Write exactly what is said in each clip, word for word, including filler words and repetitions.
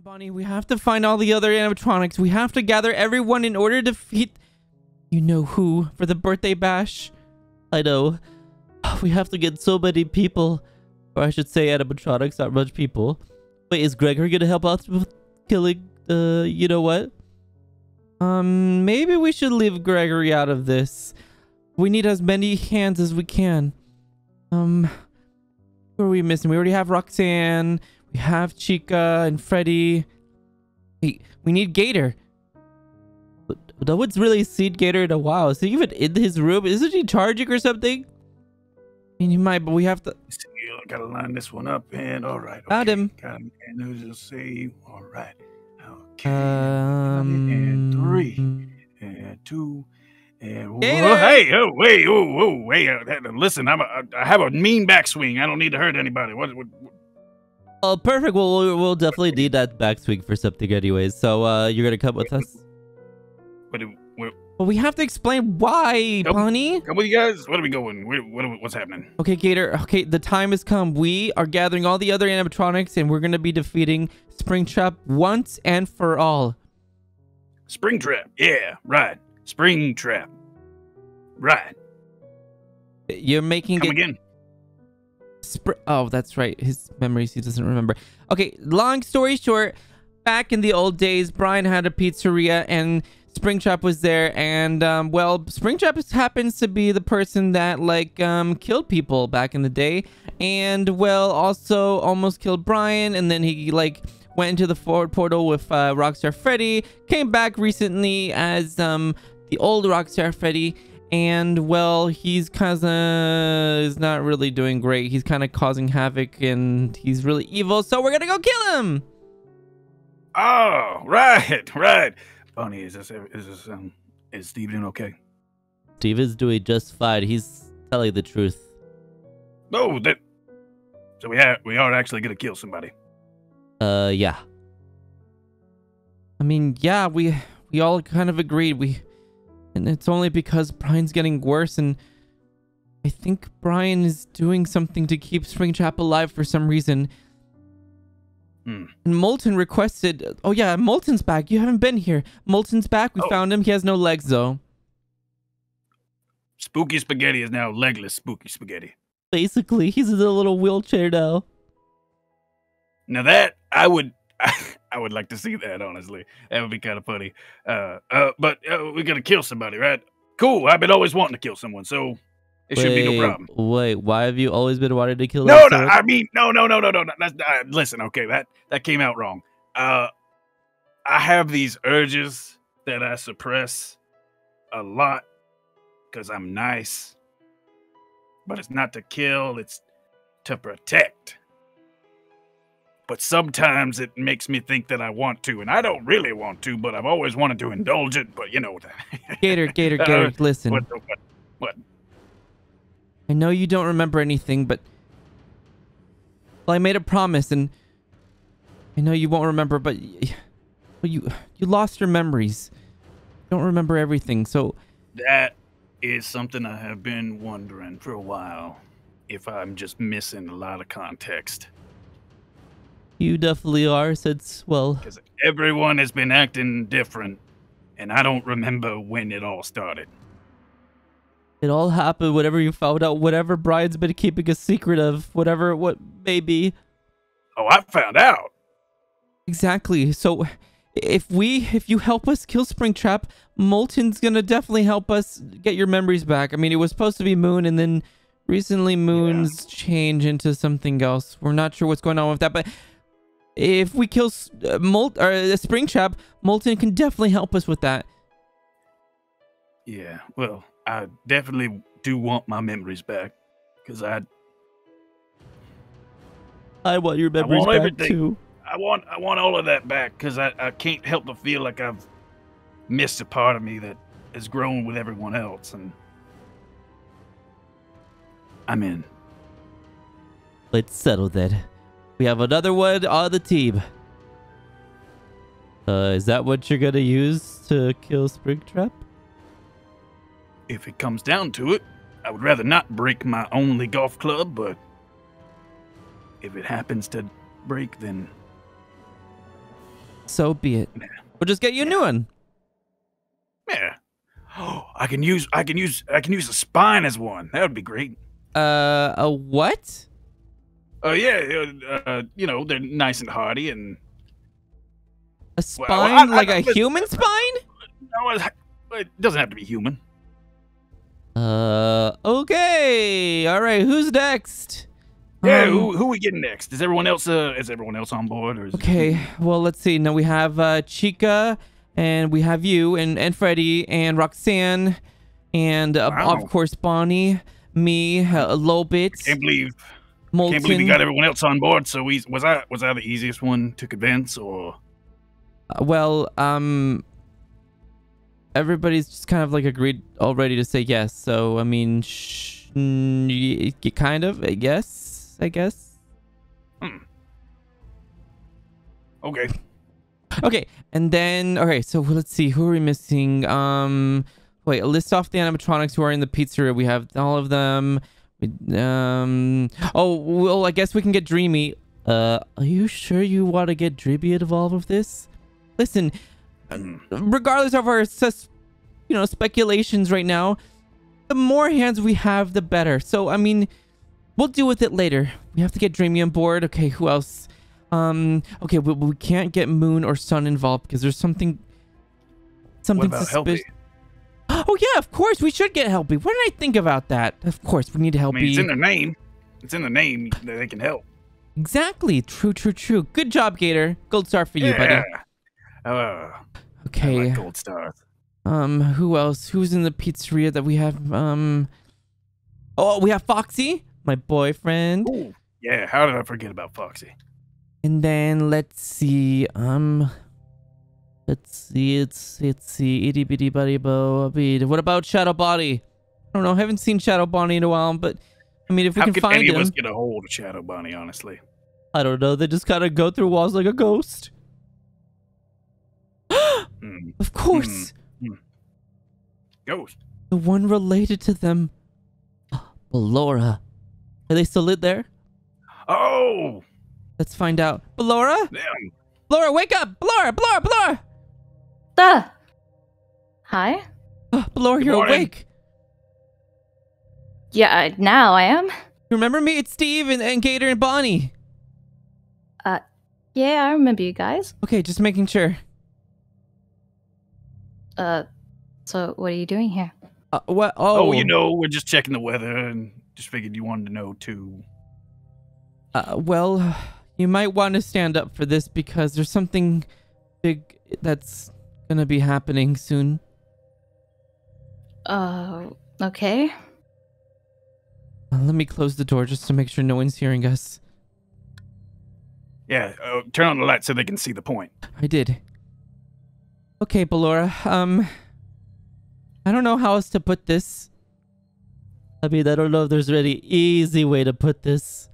on, Bonnie. We have to find all the other animatronics. We have to gather everyone in order to defeat... you know who for the birthday bash. I know. We have to get so many people. Or I should say animatronics, not much people. Wait, is Gregory gonna help out with killing... Uh, you know what? Um, maybe we should leave Gregory out of this. We need as many hands as we can. Um... Who are we missing? We already have Roxanne. We have Chica and Freddy. Wait, we need Gator. But no one's really seen Gator in a while. Is he even in his room? Isn't he charging or something? I mean, he might, but we have to... You gotta line this one up, and all right. Okay. Found him. Got him. And who's gonna save? All right. Okay. Um... And three. And two. And Gator. Hey, oh, hey, oh, oh, hey. Uh, listen, I'm a, I have a mean backswing. I don't need to hurt anybody. What? what, what? Oh, perfect. Well, we'll definitely need that backswing for something anyways. So, uh, you're going to come with us? But well, we have to explain why, nope. Bonnie. Come with you guys. What are we going? Where, what are we, what's happening? Okay, Gator. Okay, the time has come. We are gathering all the other animatronics, and we're going to be defeating Springtrap once and for all. Springtrap. Yeah, right. Springtrap. Right. You're making Come it... again. Spr oh, that's right. His memories, he doesn't remember. Okay, long story short, back in the old days, Brian had a pizzeria and Springtrap was there. And, um, well, Springtrap happens to be the person that, like, um, killed people back in the day. And, well, also almost killed Brian. And then he, like... went into the forward portal with uh, Rockstar Freddy. Came back recently as um, the old Rockstar Freddy. And, well, he's kind of... is not really doing great. He's kind of causing havoc and he's really evil. So we're going to go kill him! Oh, right, right. Bonnie, is this... Is, this, um, is Steve doing okay? Steve is doing just fine. He's telling the truth. Oh, that... So we, ha we are actually going to kill somebody. Uh, yeah. I mean, yeah, we we all kind of agreed. We, and it's only because Brian's getting worse, and I think Brian is doing something to keep Springtrap alive for some reason. Hmm. And Molten requested... Oh, yeah, Molten's back. You haven't been here. Molten's back. We oh. found him. He has no legs, though. Spooky Spaghetti is now legless Spooky Spaghetti. Basically, he's in a little wheelchair now. Now that I would, I, I would like to see that. Honestly, that would be kind of funny. Uh, uh, but uh, we're gonna kill somebody, right? Cool. I've been always wanting to kill someone, so it wait, should be no problem. Wait, why have you always been wanting to kill? No, no. I mean, no, no, no, no, no. no. That's, uh, listen, okay, that that came out wrong. Uh, I have these urges that I suppress a lot because I'm nice, but it's not to kill; it's to protect. But sometimes it makes me think that I want to, and I don't really want to, but I've always wanted to indulge it, but you know. Gator, Gator, Gator, uh, listen. What, what, what? I know you don't remember anything, but... Well, I made a promise, and... I know you won't remember, but... Well, you, you lost your memories. You don't remember everything, so... That is something I have been wondering for a while. If I'm just missing a lot of context. You definitely are, since, well... Because everyone has been acting different, and I don't remember when it all started. It all happened whenever you found out whatever Brian's been keeping a secret of, whatever what may be. Oh, I found out! Exactly, so if we, if you help us kill Springtrap, Molten's gonna definitely help us get your memories back. I mean, it was supposed to be Moon, and then recently Moon's yeah. changed into something else. We're not sure what's going on with that, but... If we kill uh, Molt or uh, Springtrap, Molten can definitely help us with that. Yeah, well, I definitely do want my memories back, because I I want your memories I want back everything. too. I want I want all of that back, because I I can't help but feel like I've missed a part of me that has grown with everyone else, and I'm in. Let's settle then. We have another one on the team. Uh, is that what you're gonna use to kill Springtrap? If it comes down to it, I would rather not break my only golf club, but if it happens to break, then So be it. We'll just get you a new one. Yeah. Oh, I can use I can use I can use a spine as one. That would be great. Uh, a what? Oh yeah, uh, you know they're nice and hardy and. A spine, well, I, I, like I, I, a I, human I, spine? No, it doesn't have to be human. Uh, okay. All right, who's next? Yeah, um, who who we getting next? Is everyone else uh is everyone else on board or? Is okay, well let's see. Now we have uh, Chica. And we have you, and, and Freddy, and Roxanne, and uh, wow. of course Bonnie, me, uh, a little bit. I can't believe, Molten. Can't believe we got everyone else on board. So we was I was I the easiest one to convince, or? Uh, well, um, everybody's just kind of like agreed already to say yes. So I mean, sh kind of, I guess, I guess. Hmm. Okay. Okay, and then, okay, so let's see, who are we missing? Um, wait, list off the animatronics who are in the pizzeria. We have all of them. We, um, oh, well, I guess we can get Dreamy. Uh, are you sure you want to get Dreamy involved with this? Listen, regardless of our, sus you know, speculations right now, the more hands we have, the better. So, I mean, we'll deal with it later. We have to get Dreamy on board. Okay, who else? Um, okay, we, we can't get Moon or Sun involved because there's something, something suspicious. Oh yeah, of course we should get Helpy. What did I think about that? Of course we need Helpy. I mean, it's in their name. It's in the name that they can help. Exactly. True, true, true. Good job, Gator. Gold star for you, yeah. buddy. Uh, okay. I like gold stars. Um, who else? Who's in the pizzeria that we have? Um, oh, we have Foxy, my boyfriend. Ooh, yeah. How did I forget about Foxy? And then let's see, um, let's see, it's, it's the itty bitty buddy bo. What about Shadow Bonnie? I don't know. I haven't seen Shadow Bonnie in a while, but I mean, if we How can find him. How could any of us get a hold of Shadow Bonnie, honestly? I don't know. They just kind of go through walls like a ghost. mm. Of course. Mm. Mm. Ghost. The one related to them. Ballora. Are they still lit there? Oh! Let's find out. Ballora? Ballora, wake up! Ballora, Ballora, Ballora! Uh, hi? Oh, Ballora, you're morning. awake. Yeah, now I am. Remember me? It's Steve and, and Gator and Bonnie. Uh, yeah, I remember you guys. Okay, just making sure. Uh, so what are you doing here? Uh, what? Oh. oh, you know, we're just checking the weather and just figured you wanted to know too. Uh, well... You might want to stand up for this because there's something big that's going to be happening soon. Uh, okay. Uh, let me close the door just to make sure no one's hearing us. Yeah, uh, turn on the light so they can see the point. I did. Okay, Ballora, um, I don't know how else to put this. I mean, I don't know if there's a really easy way to put this.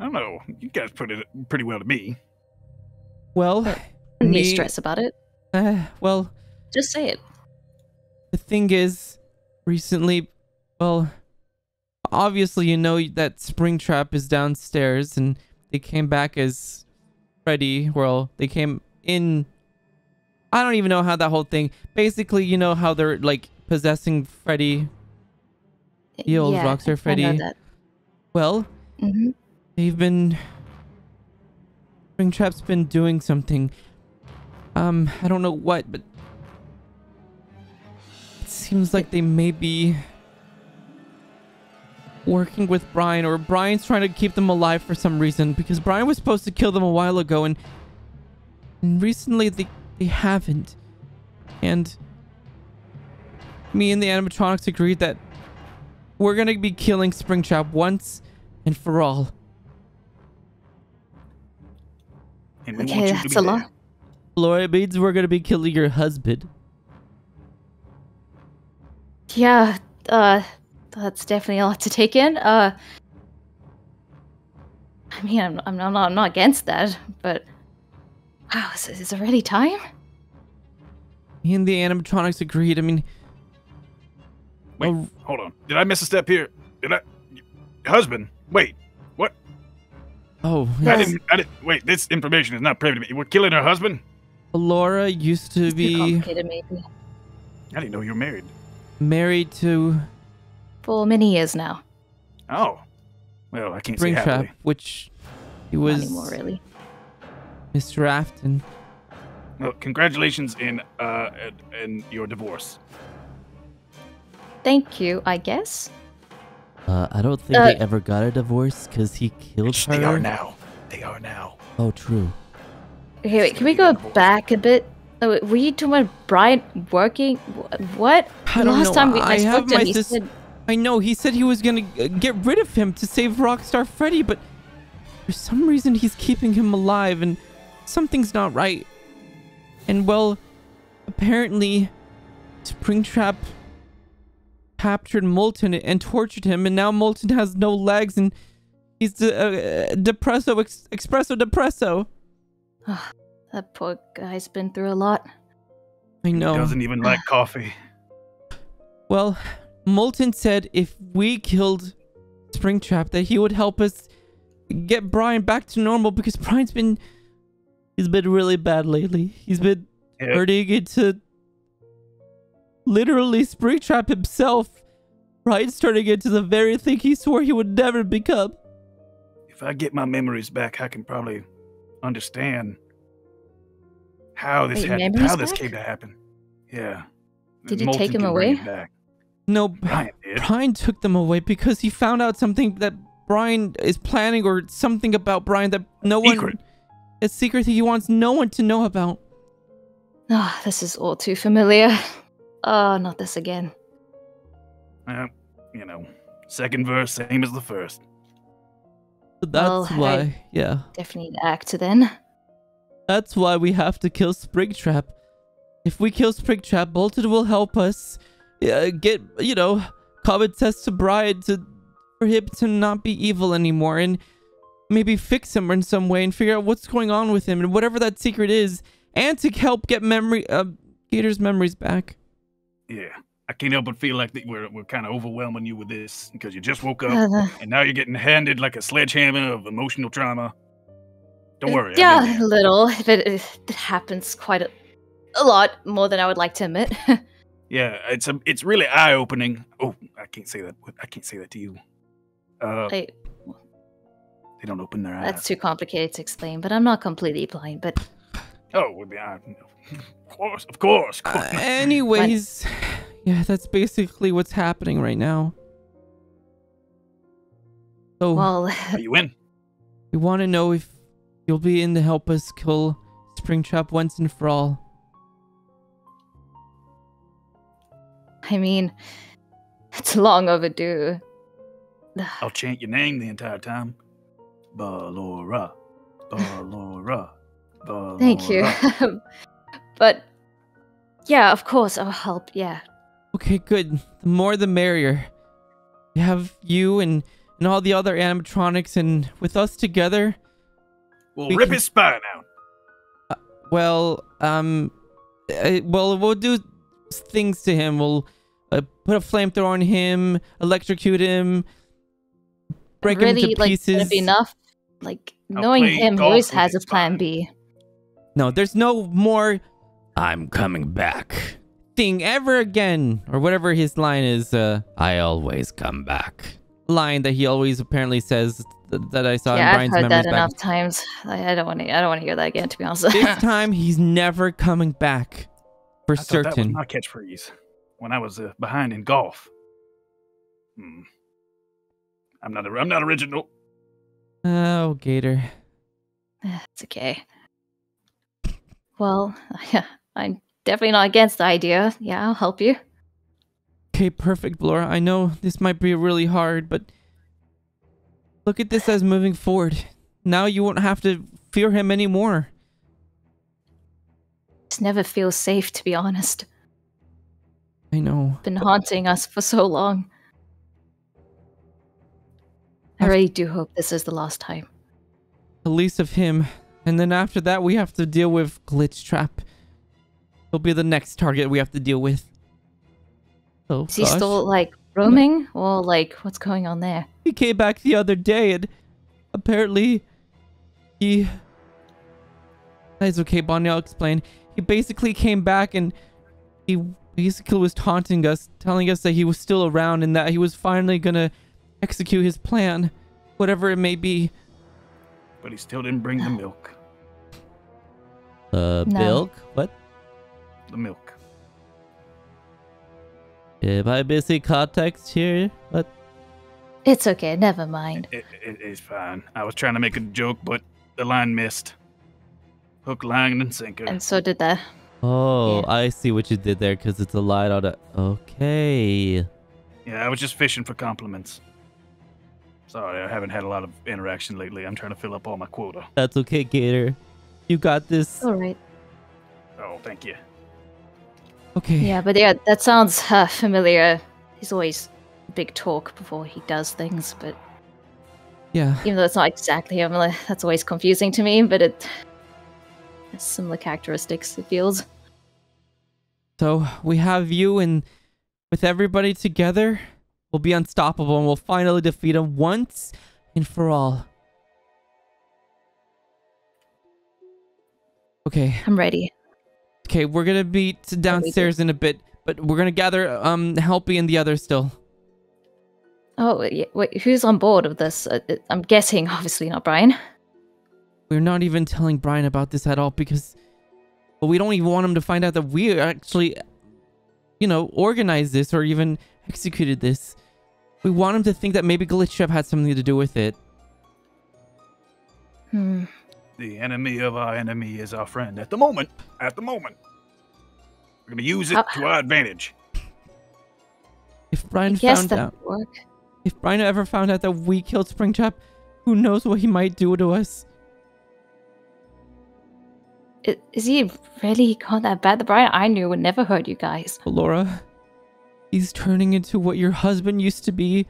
I don't know. You guys put it pretty well to me. Well, no me, stress about it. Uh, well, just say it. The thing is, recently, well, obviously you know that Springtrap is downstairs, and they came back as Freddy. Well, they came in. I don't even know how that whole thing. Basically, you know how they're like possessing Freddy, the old yeah, Rockstar Freddy. I know that. Well. Mm-hmm. They've been... Springtrap's been doing something. Um, I don't know what, but... It seems like they may be... working with Brian, or Brian's trying to keep them alive for some reason, because Brian was supposed to kill them a while ago, and... and recently they, they haven't. And... me and the animatronics agreed that... we're gonna be killing Springtrap once and for all. Okay, that's a lot. Laura means we're gonna be killing your husband. Yeah, uh, that's definitely a lot to take in. Uh, I mean, I'm, I'm, I'm not, I'm not against that, but wow, is, is it already time? Me and the animatronics agreed. I mean, wait, uh, hold on. Did I miss a step here? Did I? Husband? Wait. Oh, yes. I didn't, I didn't, wait, this information is not privy to me. We're killing her husband? Laura used to it's be too complicated, maybe. I didn't know you were married. Married to for many years now. Oh. Well, I can't say happily. Springtrap, which he was anymore, really. Mister Afton. Well, congratulations in uh in your divorce. Thank you, I guess. Uh, I don't think uh, they ever got a divorce because he killed her. They are now. They are now. Oh, true. Okay, wait, can we go back a bit? Oh, were you talking about Brian working? What? I don't Last know. time we I, I have him, my he said... I know, he said he was gonna get rid of him to save Rockstar Freddy, but for some reason he's keeping him alive and something's not right. And well, apparently Springtrap captured Molten and tortured him, and now Molten has no legs and he's de uh, depresso ex expresso depresso. Oh, that poor guy's been through a lot. I know. He doesn't even like coffee. Well, Molten said if we killed Springtrap that he would help us get Brian back to normal, because Brian's been he's been really bad lately. He's been yeah. turning into literally Springtrap himself. Brian's turning into the very thing he swore he would never become. If I get my memories back, I can probably understand how this Wait, happened. How back? this came to happen. Yeah. Did you take him away? Back. No, Brian, did. Brian took them away because he found out something that Brian is planning, or something about Brian that no secret. one. A secret that he wants no one to know about. Ah, oh, this is all too familiar. Oh, not this again. Uh, you know, second verse, same as the first. That's well, why, I yeah. definitely need to act then. That's why we have to kill Springtrap. If we kill Springtrap, Bolton will help us uh, get, you know, common sense to Brian to, for him to not be evil anymore, and maybe fix him in some way and figure out what's going on with him and whatever that secret is, and to help get memory, uh, Gator's memories back. Yeah, I can't help but feel like that we're we're kind of overwhelming you with this because you just woke up uh, and now you're getting handed like a sledgehammer of emotional trauma. Don't worry. Yeah, I mean, a little. If it, if it happens quite a, a lot more than I would like to admit. Yeah, it's a it's really eye opening. Oh, I can't say that. I can't say that to you. Uh, I, They don't open their eyes. That's too complicated to explain, but I'm not completely blind, but... Oh, would be I Of course, of course. Of course. Uh, anyways, but... yeah, that's basically what's happening right now. So, well, are you in? We want to know if you'll be in to help us kill Springtrap once and for all. I mean, it's long overdue. I'll chant your name the entire time. Ballora, Ballora, Ballora. Thank you. But yeah, of course, I'll help. Yeah. Okay, good. The more the merrier. We have you and and all the other animatronics, and with us together, we'll we rip can... his spine out. Uh, well, um, uh, well, we'll do things to him. We'll uh, put a flamethrower on him, electrocute him, break really, him to like, pieces. That'd be enough. Like, I'll knowing him, he always has a plan B. No, there's no more "I'm coming back" thing ever again. Or whatever his line is, uh, I always come back. Line that he always apparently says th that I saw yeah, in Brian's memories. Yeah, I've heard that back. enough times. I don't want to I don't want to hear that again, to be honest. This time, he's never coming back. For I certain. That was my catchphrase when I was uh, behind in golf. Hmm. I'm not. I'm not original. Oh, Gator. It's okay. Well, yeah, I'm definitely not against the idea. Yeah, I'll help you. Okay, perfect, Laura. I know this might be really hard, but look at this as moving forward. Now you won't have to fear him anymore. It never feels safe, to be honest. I know. It's been haunting us for so long. I really do hope this is the last time. At least of him. And then after that, we have to deal with Glitchtrap. He'll be the next target we have to deal with. Oh, is he gosh. still, like, roaming? No. Or, like, what's going on there? He came back the other day, and apparently he It's okay, Bonnie, I'll explain. He basically came back and he basically was taunting us, telling us that he was still around and that he was finally gonna execute his plan, whatever it may be. But he still didn't bring the milk. The no. milk? What? The milk. Am I missing context here? What? It's okay, never mind. It, it, it's fine. I was trying to make a joke, but the line missed. Hook, line, and sinker. And so did that. Oh, yeah. I see what you did there, because it's a line on a... Okay. Yeah, I was just fishing for compliments. Sorry, I haven't had a lot of interaction lately. I'm trying to fill up all my quota. That's okay, Gator. You got this. All right. Oh, thank you. Okay. Yeah, but yeah, that sounds uh, familiar. He's always big talk before he does things, but... Yeah. Even though it's not exactly him, that's always confusing to me, but it... has similar characteristics, it feels. So, we have you, and with everybody together, we'll be unstoppable, and we'll finally defeat him once and for all. Okay. I'm ready. Okay, we're gonna be downstairs in a bit, but we're gonna gather um Helpy and the others still. Oh, yeah, wait, who's on board of this? Uh, I'm guessing, obviously, not Brian. We're not even telling Brian about this at all because, well, we don't even want him to find out that we actually, you know, organized this or even executed this. We want him to think that maybe Glitchtrap had something to do with it. Hmm. The enemy of our enemy is our friend. At the moment, at the moment, we're gonna use it uh, to our advantage. If Brian found out, work. if Brian ever found out that we killed Springtrap, who knows what he might do to us? It, is he really gone that bad? The Brian I knew would never hurt you guys. Well, Laura, he's turning into what your husband used to be,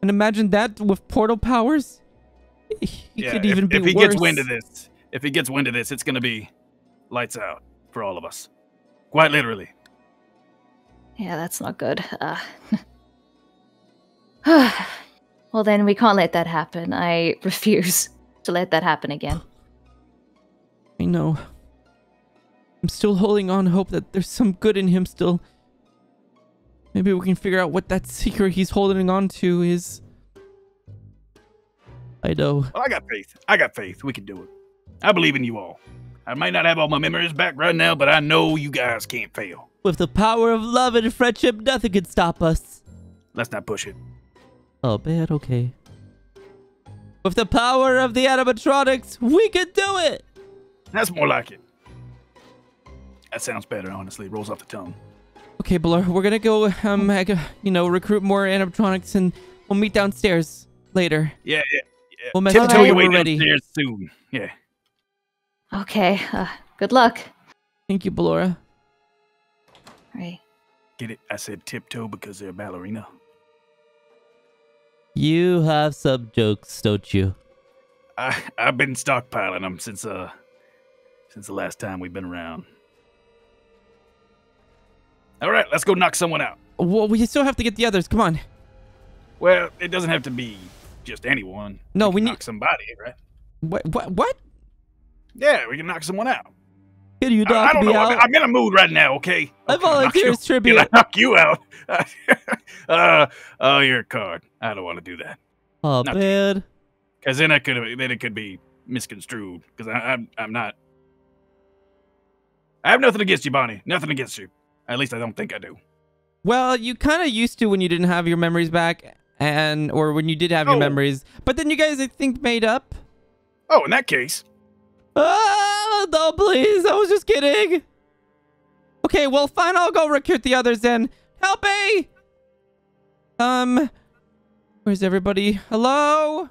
and imagine that with portal powers. He yeah, could even if, be if he worse. gets wind of this, if he gets wind of this, it's gonna be lights out for all of us, quite literally. Yeah, that's not good. Uh, well, then we can't let that happen. I refuse to let that happen again. I know. I'm still holding on hope that there's some good in him still. Maybe we can figure out what that secret he's holding on to is. I know. Well, I got faith. I got faith. We can do it. I believe in you all. I might not have all my memories back right now, but I know you guys can't fail. With the power of love and friendship, nothing can stop us. Let's not push it. Oh, bad. Okay. With the power of the animatronics, we can do it. That's more like it. That sounds better, honestly. Rolls off the tongue. Okay, Blur. We're going to go, um, you know, recruit more animatronics, and we'll meet downstairs later. Yeah, yeah. We'll mess up your way downstairs soon. Yeah. Okay. Uh, good luck. Thank you, Ballora. Right. Get it? I said tiptoe because they're ballerina. You have some jokes, don't you? I I've been stockpiling them since uh since the last time we've been around. All right, let's go knock someone out. Well, we still have to get the others. Come on. Well, it doesn't have to be. Just anyone. No, we, we need knock somebody, right? What? What? What? Yeah, we can knock someone out. Can you knock I, I don't me know. out? I'm, I'm in a mood right now. Okay. I okay, volunteer as tribute. Can I knock you out? uh, oh, you're a card. I don't want to do that. Oh, not bad. Because then I could. Then it could be misconstrued. Because I'm. I'm not. I have nothing against you, Bonnie. Nothing against you. At least I don't think I do. Well, you kind of used to when you didn't have your memories back. And or when you did have oh. your memories, but then you guys I think made up. Oh, in that case. Oh no, please! I was just kidding. Okay, well, fine. I'll go recruit the others then. Help me. Um, where's everybody? Hello.